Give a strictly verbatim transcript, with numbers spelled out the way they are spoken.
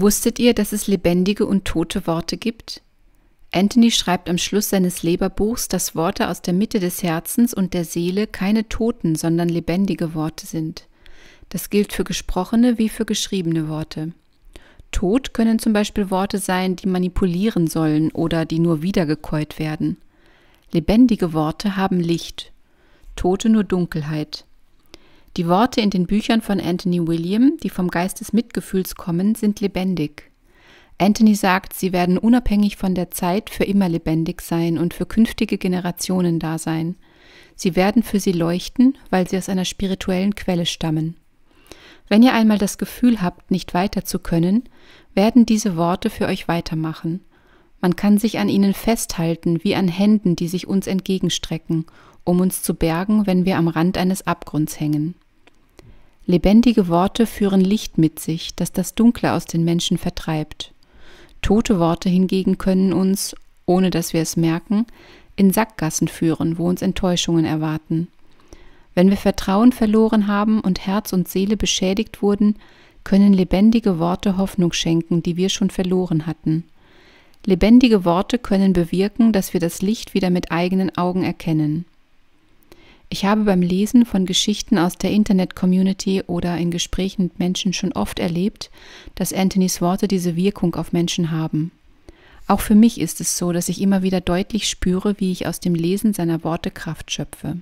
Wusstet ihr, dass es lebendige und tote Worte gibt? Anthony schreibt am Schluss seines Leberbuchs, dass Worte aus der Mitte des Herzens und der Seele keine toten, sondern lebendige Worte sind. Das gilt für gesprochene wie für geschriebene Worte. Tot können zum Beispiel Worte sein, die manipulieren sollen oder die nur wiedergekäut werden. Lebendige Worte haben Licht, tote nur Dunkelheit. Die Worte in den Büchern von Anthony Williams, die vom Geist des Mitgefühls kommen, sind lebendig. Anthony sagt, sie werden unabhängig von der Zeit für immer lebendig sein und für künftige Generationen da sein. Sie werden für sie leuchten, weil sie aus einer spirituellen Quelle stammen. Wenn ihr einmal das Gefühl habt, nicht weiter zu können, werden diese Worte für euch weitermachen. Man kann sich an ihnen festhalten, wie an Händen, die sich uns entgegenstrecken, um uns zu bergen, wenn wir am Rand eines Abgrunds hängen. Lebendige Worte führen Licht mit sich, das das Dunkle aus den Menschen vertreibt. Tote Worte hingegen können uns, ohne dass wir es merken, in Sackgassen führen, wo uns Enttäuschungen erwarten. Wenn wir Vertrauen verloren haben und Herz und Seele beschädigt wurden, können lebendige Worte Hoffnung schenken, die wir schon verloren hatten. Lebendige Worte können bewirken, dass wir das Licht wieder mit eigenen Augen erkennen. Ich habe beim Lesen von Geschichten aus der Internet-Community oder in Gesprächen mit Menschen schon oft erlebt, dass Anthonys Worte diese Wirkung auf Menschen haben. Auch für mich ist es so, dass ich immer wieder deutlich spüre, wie ich aus dem Lesen seiner Worte Kraft schöpfe.